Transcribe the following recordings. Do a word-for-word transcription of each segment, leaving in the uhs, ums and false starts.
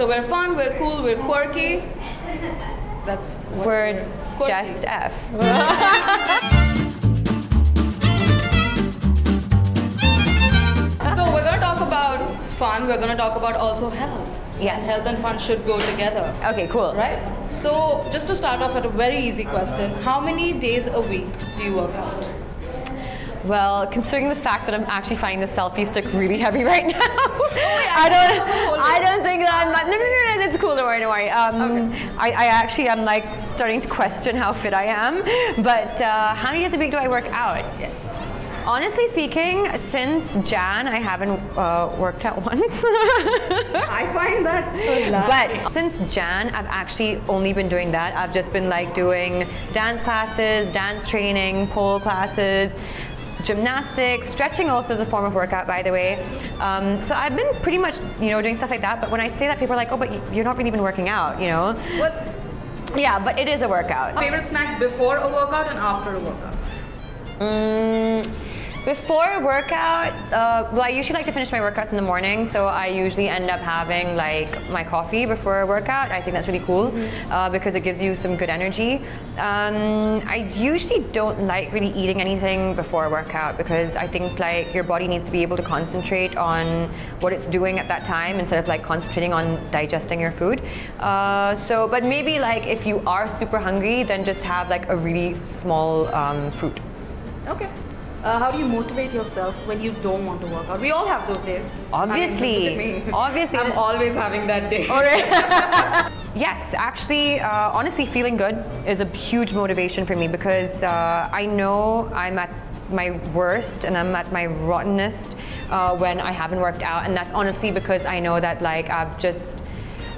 So we're fun, we're cool, we're quirky. That's what we're, we're just F. So we're gonna talk about fun, we're gonna talk about also health. Yes. Health and fun should go together. Okay, cool. Right? So just to start off at a very easy question, how many days a week do you work out? Well, considering the fact that I'm actually finding the selfie stick really heavy right now, oh, yeah, I don't, I don't think that I'm. Not, no, no, no, no, it's cool. Don't worry, don't worry. Um, okay. I, I actually am like starting to question how fit I am. But uh, how many days a week do I work out? Yeah. Honestly speaking, since Jan, I haven't uh, worked out once. I find that hilarious. But since Jan, I've actually only been doing that. I've just been like doing dance classes, dance training, pole classes, gymnastics, stretching also is a form of workout, by the way. Um, so I've been pretty much, you know, doing stuff like that. But when I say that, people are like, oh, but you're not really even working out, you know? What's... Yeah, but it is a workout. Favorite snack before a workout and after a workout? Mm, before a workout, uh, well, I usually like to finish my workouts in the morning. So I usually end up having like my coffee before a workout. I think that's really cool mm-hmm. uh, because it gives you some good energy. Um, I usually don't like really eating anything before a workout because I think like your body needs to be able to concentrate on what it's doing at that time instead of like concentrating on digesting your food. Uh, so, but maybe like if you are super hungry, then just have like a really small um, fruit. Okay. Uh, how do you motivate yourself when you don't want to work out? We all have those days. Obviously. I mean, obviously. I'm always having that day. All right. Yes, actually, uh, honestly, feeling good is a huge motivation for me because uh, I know I'm at my worst and I'm at my rottenest uh, when I haven't worked out, and that's honestly because I know that like I've just,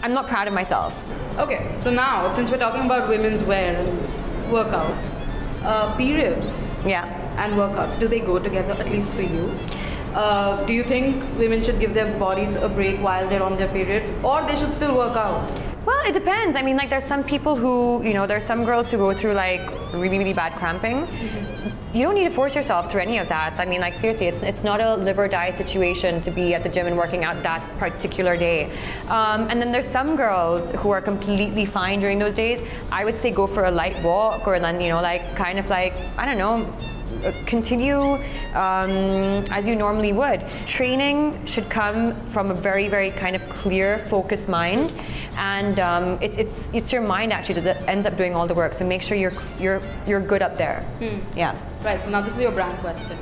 I'm not proud of myself. Okay, so now since we're talking about women's wear and workouts, uh, periods. Yeah. And workouts, do they go together, at least for you? Uh, do you think women should give their bodies a break while they're on their period, or they should still work out? Well, it depends. I mean, like there's some people who, you know, there's some girls who go through like really, really bad cramping. Mm-hmm. You don't need to force yourself through any of that. I mean, like seriously, it's, it's not a live or die situation to be at the gym and working out that particular day. Um, and then there's some girls who are completely fine during those days. I would say go for a light walk or then, you know, like kind of like, I don't know, continue um, as you normally would. Training should come from a very, very kind of clear, focused mind, and um, it, it's it's your mind actually that ends up doing all the work. So make sure you're you're you're good up there. Hmm. Yeah. Right. So now this is your brand question.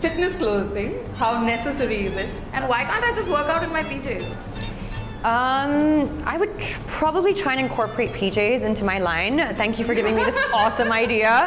Fitness clothing. How necessary is it? And why can't I just work out in my P Js? Um, I would tr probably try and incorporate P Js into my line. Thank you for giving me this awesome idea.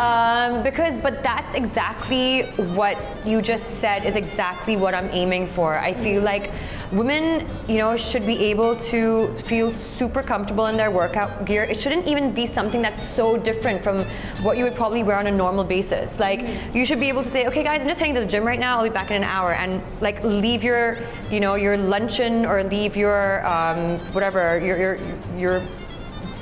Um, because, but that's exactly what you just said is exactly what I'm aiming for. I feel like women, you know, should be able to feel super comfortable in their workout gear. It shouldn't even be something that's so different from what you would probably wear on a normal basis. Like, you should be able to say, okay guys, I'm just heading to the gym right now, I'll be back in an hour, and like leave your, you know, your luncheon or leave your, um, whatever, your, your, your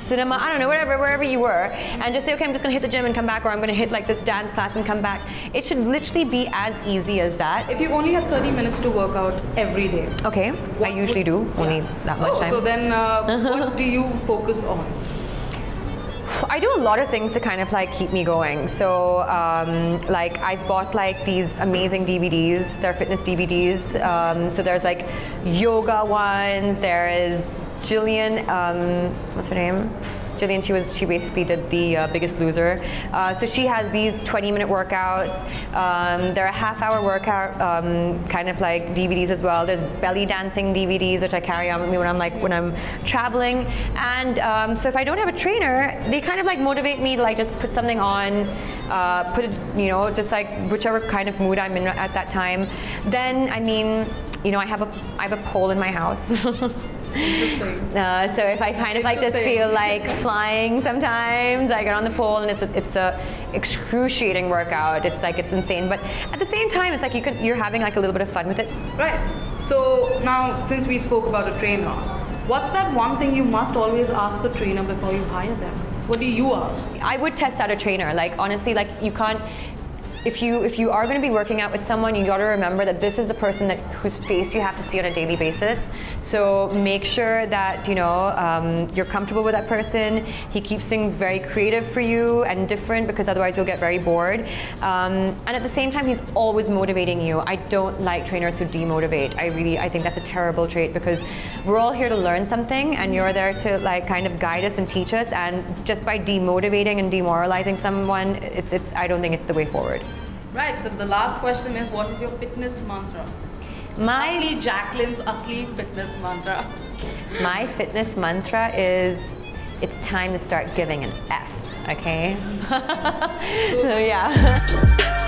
cinema, I don't know, whatever, wherever you were, and just say, okay, I'm just gonna hit the gym and come back, or I'm gonna hit like this dance class and come back. It should literally be as easy as that. If you only have thirty minutes to work out every day. Okay, what I usually would, do, yeah. only that much oh, time. So then uh, what do you focus on? I do a lot of things to kind of like keep me going. So um, like I've bought like these amazing D V Ds, they're fitness D V Ds. Um, so there's like yoga ones, there is Jillian, um, what's her name? Jillian, she was she basically did the uh, Biggest Loser. Uh, so she has these twenty minute workouts. Um, they're a half hour workout um, kind of like D V Ds as well. There's belly dancing D V Ds which I carry on with me when I'm like when I'm traveling. And um, so if I don't have a trainer, they kind of like motivate me to like just put something on, uh, put it, you know, just like whichever kind of mood I'm in at that time. Then I mean, you know, I have a I have a pole in my house. Interesting. Uh, so if I kind of like just feel like flying sometimes, I get on the pole and it's a, it's a excruciating workout. It's like it's insane, but at the same time, it's like you can you're having like a little bit of fun with it. Right. So now since we spoke about a trainer, what's that one thing you must always ask a trainer before you hire them? What do you ask? I would test out a trainer. Like honestly, like you can't. if you if you are going to be working out with someone, you got to remember that this is the person that whose face you have to see on a daily basis. So make sure that you know um, you're comfortable with that person. He keeps things very creative for you and different, because otherwise you'll get very bored. Um, and at the same time, he's always motivating you. I don't like trainers who demotivate. I really I think that's a terrible trait, because we're all here to learn something, and you're there to like kind of guide us and teach us. And just by demotivating and demoralizing someone, it's, it's I don't think it's the way forward. Right, so the last question is, what is your fitness mantra? My Asli Jacqueline's Asli fitness mantra. My fitness mantra is, it's time to start giving an F, okay? So yeah.